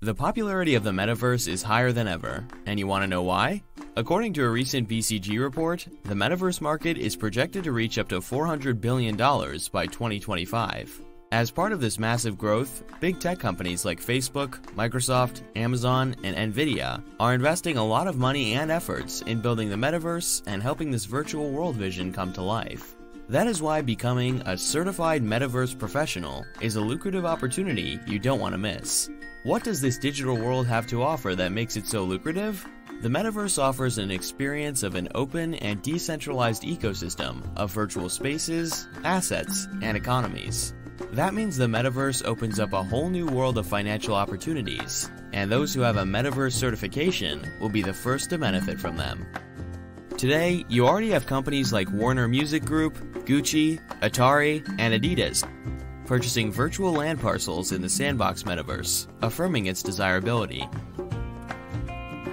The popularity of the metaverse is higher than ever, and you want to know why? According to a recent BCG report, the metaverse market is projected to reach up to $400 billion by 2025. As part of this massive growth, big tech companies like Facebook, Microsoft, Amazon, and Nvidia are investing a lot of money and efforts in building the metaverse and helping this virtual world vision come to life. That is why becoming a certified metaverse professional is a lucrative opportunity you don't want to miss. What does this digital world have to offer that makes it so lucrative? The metaverse offers an experience of an open and decentralized ecosystem of virtual spaces, assets, and economies. That means the metaverse opens up a whole new world of financial opportunities, and those who have a metaverse certification will be the first to benefit from them. Today, you already have companies like Warner Music Group, Gucci, Atari, and Adidas purchasing virtual land parcels in the Sandbox Metaverse, affirming its desirability.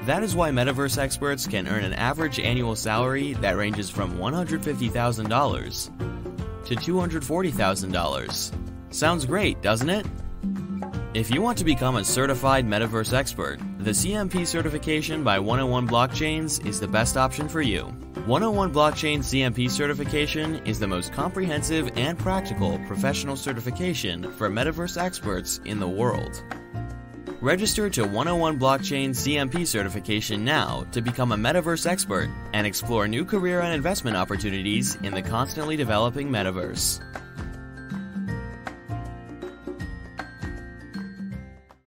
That is why metaverse experts can earn an average annual salary that ranges from $150,000 to $240,000. Sounds great, doesn't it? If you want to become a certified metaverse expert, the CMP certification by 101 Blockchains is the best option for you. 101 Blockchains CMP certification is the most comprehensive and practical professional certification for metaverse experts in the world. Register to 101 Blockchain CMP certification now to become a metaverse expert and explore new career and investment opportunities in the constantly developing metaverse.